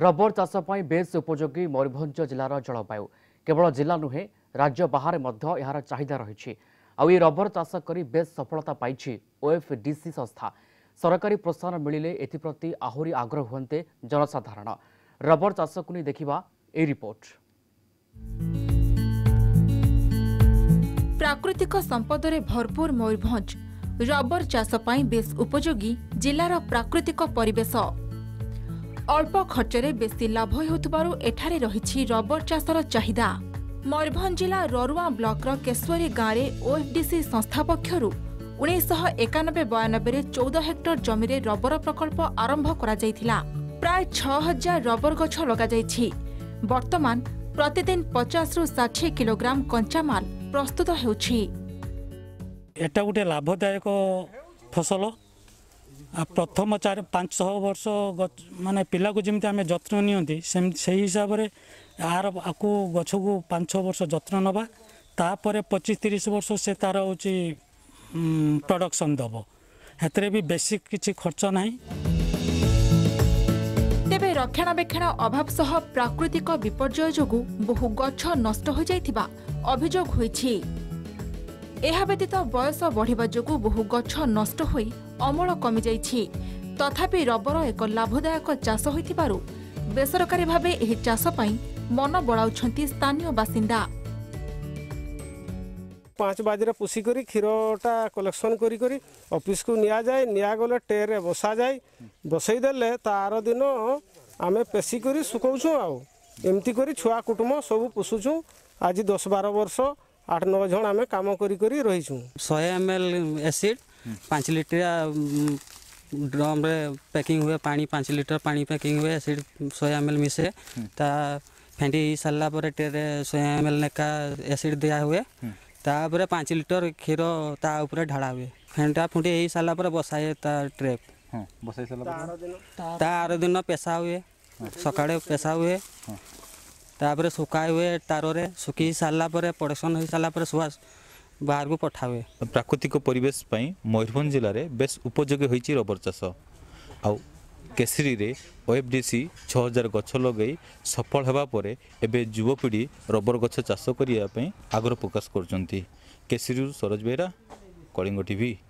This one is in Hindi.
रबर चाष बेस उपयोगी मयूरभंज जिलार जलवायु केवल जिला नुहे राज्य बाहर यार चाहिदा रही। आउ ये रबर चाष कर बेस सफलता पाई ओएफडीसी संस्था। सरकारी प्रोत्साहन मिले एप्रति आहरी आग्रह हुए जनसाधारण। रबर चाष को नहीं देखा ए रिपोर्ट। प्राकृतिक संपदरे भरपूर मयूरभंज रबर चाष बेस उपयोगी जिलार प्राकृतिक परिवेश। अल्प खर्चरे बेसी लाभ हेउथबारु एठारे रहिछि रबर चाषर चाहिदा। मयूरभंज जिला ररुआ ब्लॉक केश्वरी गाँव में ओएफडीसी संस्था पक्षरु 1991-92 में 14 हेक्टर जमीन रबर प्रकल्प आरंभ करा जायथिला। प्राय 6000 रबर गछ लगा जायछि। वर्तमान प्रतिदिन 50 रु 60 किलोग्राम कंचामाल प्रस्तुत हेउछि। एटा गुटे लाभदायक फसल। प्रथम 4-5 वर्ष माने पिला को जमी आम जत्न नि हिसाब से आर आपको गछ को 5-6 वर्ष जत्न नवा। तापर 25-30 वर्ष से तार हूँ प्रडक्शन दब। हेतरे भी बेसिक किसी खर्च ना। तेरे रक्षणाबेक्षण अभाव सह प्राकृतिक विपर्यय जोगु बहु गछ नष्ट हो जाइथिबा अभियोग होइछि। एहा व्यतीत बयस बढ़िबा जोगु बहु गछ नष्ट होई अमल कमी जाइछि। तथापि रबर एक लाभदायक चाष होइथिबारु बेसरकारी भाबे एही चाष पई मन बड़ाउछंती स्थानीय बासिंदा। 5 बाजरा पुसी करी खीरोटा कलेक्शन करी करी ऑफिस को निया जाय। निया गले टेरे बसा जाय। बसई देले तार दिन आमे पेसी करी सुकौछु। आउ एम्ति करी छुआ कुटुम सब पुसुछु। आज 10-12 वर्ष 8-9 जन आम कम करी रही। 100 ml एसिड 5 लीटर ड्रम रे पैकिंग हुए। पानी 5 लीटर पानी पैकिंग हुए। एसिड 100 ml मिसे ता फेंटी सरला टेरे 100 ml नेका एसिड दिया हुए। तापर 5 लीटर क्षीर ता ऊपर ढाड़ा हुए। फेंटा फुंटी हो सारा पर बसाए ता ट्रे तार दिन पेशा हुए। सकाड़े पेशा हुए तापर सुखाए हुए तार रे सुखी सारा प्रोडक्शन हो सारा सुहा बाहर को पठा हुए। प्राकृतिक परिवेश मयूरभंज जिले में बेस उपयोगी होती रबर चाष। आउ केशरी रे ओएफडीसी 6000 गछ लगे सफल होगापर एवं युवपीढ़ी रबर गछ चाष करने आग्रह प्रकाश कर। केशरी सरोज बेहरा, कलिंग टीवी।